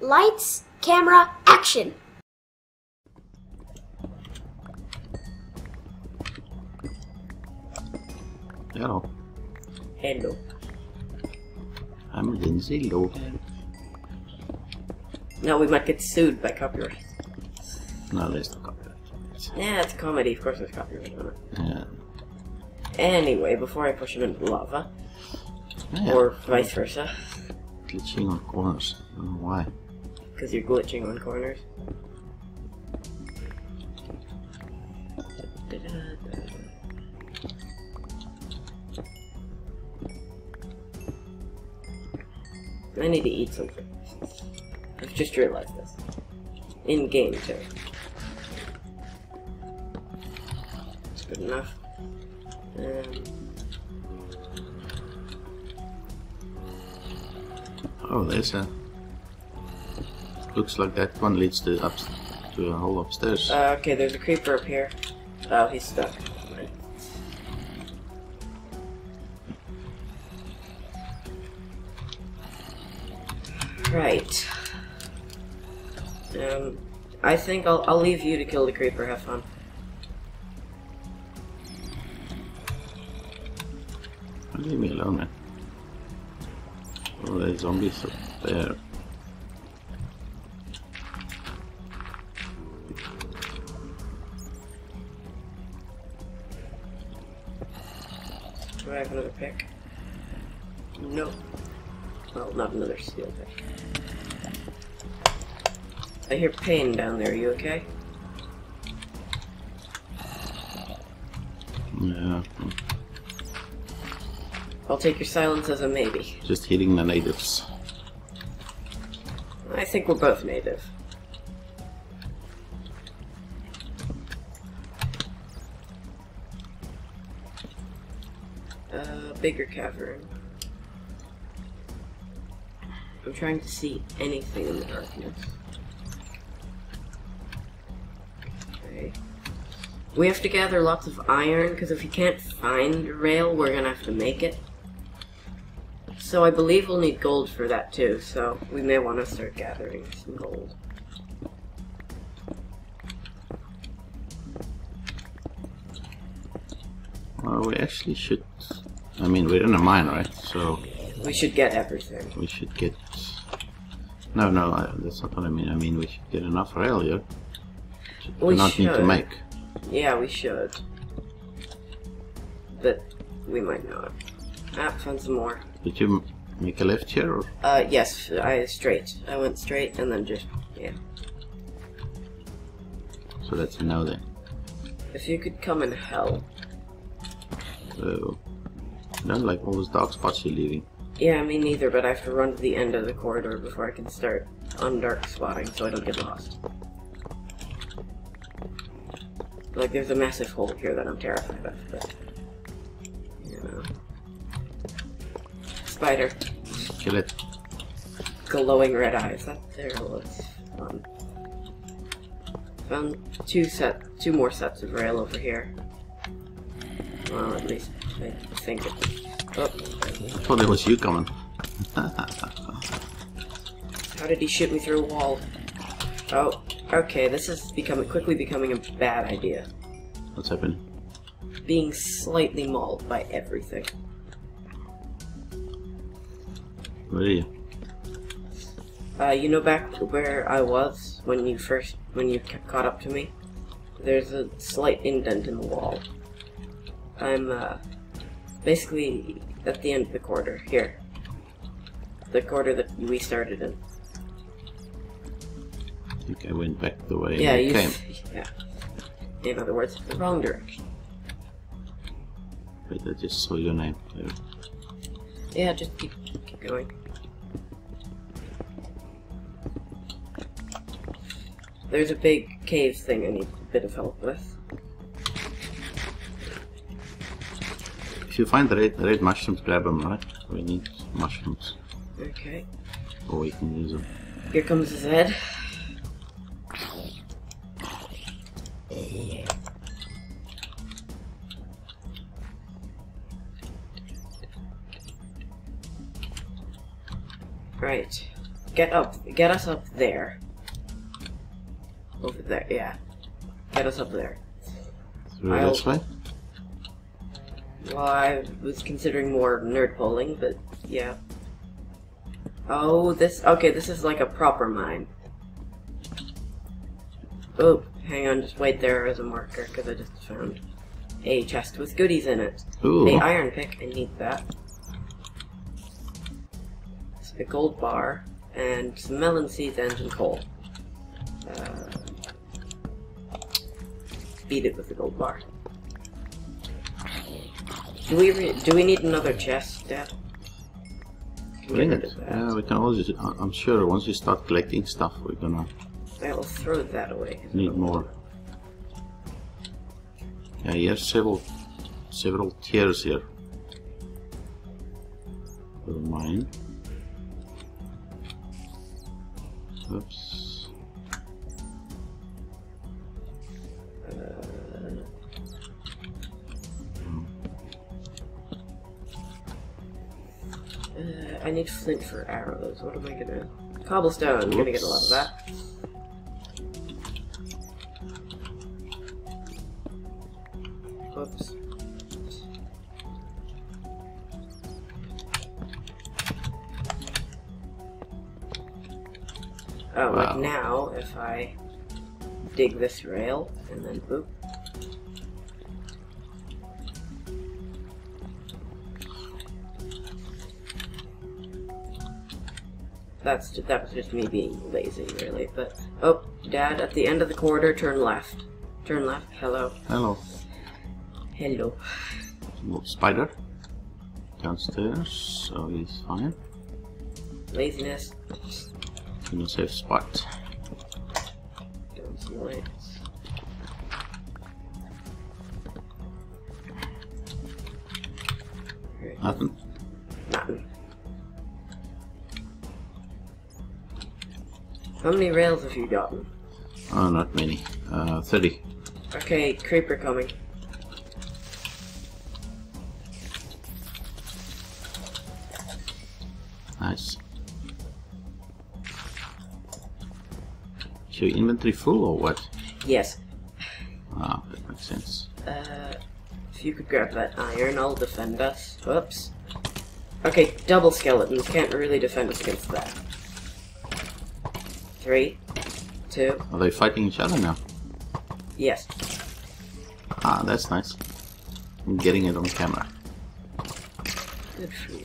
Lights, camera, action! Hello. Hello. I'm Lindsay Lohan. Now we might get sued by copyright. No, there's no copyright. Yeah, it's a comedy. Of course there's copyright on it. Yeah. Anyway, before I push him into lava, yeah. Or vice versa. Glitching on corners. I don't know why. Because you're glitching on corners. I need to eat something. I've just realized this. In game too. That's good enough. Oh, there's a. Looks like that one leads to up to a hole upstairs. Okay, there's a creeper up here. Oh, he's stuck. Right. I think I'll leave you to kill the creeper. Have fun. Leave me alone, man. Oh, there's zombies up there. Do I have another pick? No. Well, not another steel pick. I hear pain down there, are you okay? Yeah. I'll take your silence as a maybe. Just hitting the natives. I think we're both native. Bigger cavern. I'm trying to see anything in the darkness. Okay. We have to gather lots of iron, because if we can't find a rail, we're gonna have to make it. So I believe we'll need gold for that too, so we may want to start gathering some gold. Well, we actually should... I mean, we're in a mine, right? So... we should get everything. We should get... No, that's not what I mean. I mean, we should get enough rail here. We not need to make. Yeah, we should. But we might not. Ah, found some more. Did you make a left here? Or? Yes, I went straight and then just, yeah. So that's a no then. If you could come and help. So, I don't like all those dark spots you're leaving. Yeah, me neither, but I have to run to the end of the corridor before I can start undark spotting so I don't get lost. Like, there's a massive hole here that I'm terrified of, but, you know. Spider. Kill it. Glowing red eyes. That there looks fun. Found two more sets of rail over here. Well, at least I think it. Oh. I thought it was you coming. How did he shoot me through a wall? Oh. Okay, this is quickly becoming a bad idea. What's happened? Being slightly mauled by everything. Where are you? You know, back where I was when you caught up to me. There's a slight indent in the wall. I'm basically at the end of the corridor here. The corridor that we started in. I think I went back the way I came. Yeah. In other words, the wrong direction. Wait, I just saw your name. There. Yeah, just keep going. There's a big cave thing I need a bit of help with. If you find the red mushrooms, grab them, right? We need mushrooms. Okay. Or we can use them. Here comes his head. Right. Get us up there. Over there, yeah. Get us up there. That's fine. Well, I was considering more nerd polling, but yeah. Oh, this, okay, this is like a proper mine. Oh, hang on, just wait there as a marker, because I just found a chest with goodies in it. Ooh. Hey, iron pick, I need that. It's a gold bar, and some melon seeds and some coal. Beat it with the gold bar. Do we need another chest, Dad? Yeah, we can always, I'm sure, once we start collecting stuff, we're gonna... I will throw that away. Need more. Yeah, you have several tiers here. For mine. Oops. I need flint for arrows. What am I gonna... Cobblestone. I'm gonna get a lot of that. Whoops. Oh, wow. Like now, if I dig this rail, and then boop. That was just me being lazy, really, but... Oh, Dad, at the end of the corridor, turn left. Turn left, hello. Hello. Hello. Spider. Downstairs, so he's fine. Laziness. In a safe spot. Down some lights. Nothing. Nothing. How many rails have you gotten? Oh, not many. 30. Okay, creeper coming. Nice. Is your inventory full or what? Yes. Ah, that makes sense. If you could grab that iron, I'll defend us. Whoops. Okay, double skeletons. Can't really defend us against that. 3, 2. Are they fighting each other now? Yes. Ah, that's nice. I'm getting it on camera. Good for you.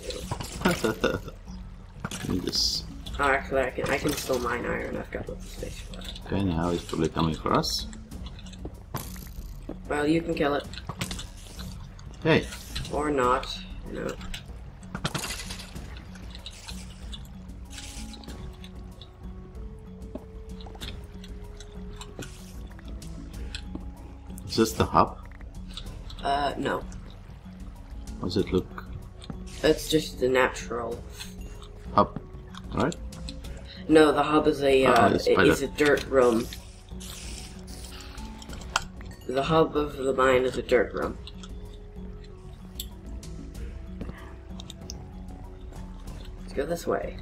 Need this. Oh, actually, I can still mine iron. I've got lots of space for that. Okay, now he's probably coming for us. Well, you can kill it. Hey. Or not. No. Is this the hub? No. How does it look? It's just the natural hub, right? No, the hub is a dirt room. The hub of the mine is a dirt room. Let's go this way.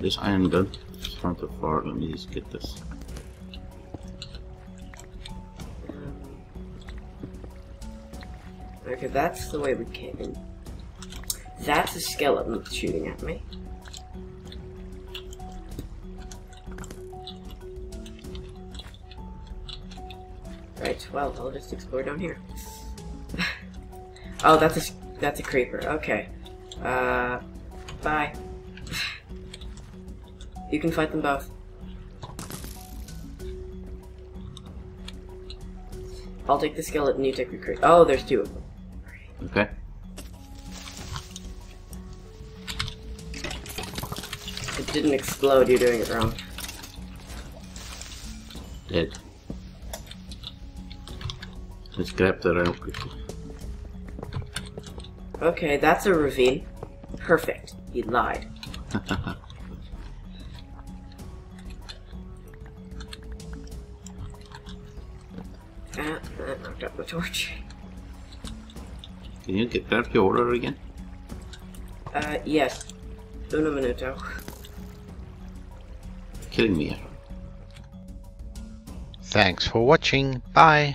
This iron gun is from the far. Let me just get this. Okay, that's the way we came in. That's a skeleton that's shooting at me. Right, well, I'll just explore down here. Oh, that's a creeper. Okay. Bye. You can fight them both. I'll take the skeleton, you take the creeper. Oh, there's two of them. Okay. It didn't explode, you're doing it wrong. Dead. Let's grab the rail quickly. Okay, that's a ravine. Perfect. He lied. That knocked out the torch. Can you grab your order again? Yes. Don't have an hotel. Killing me. Thanks for watching. Bye.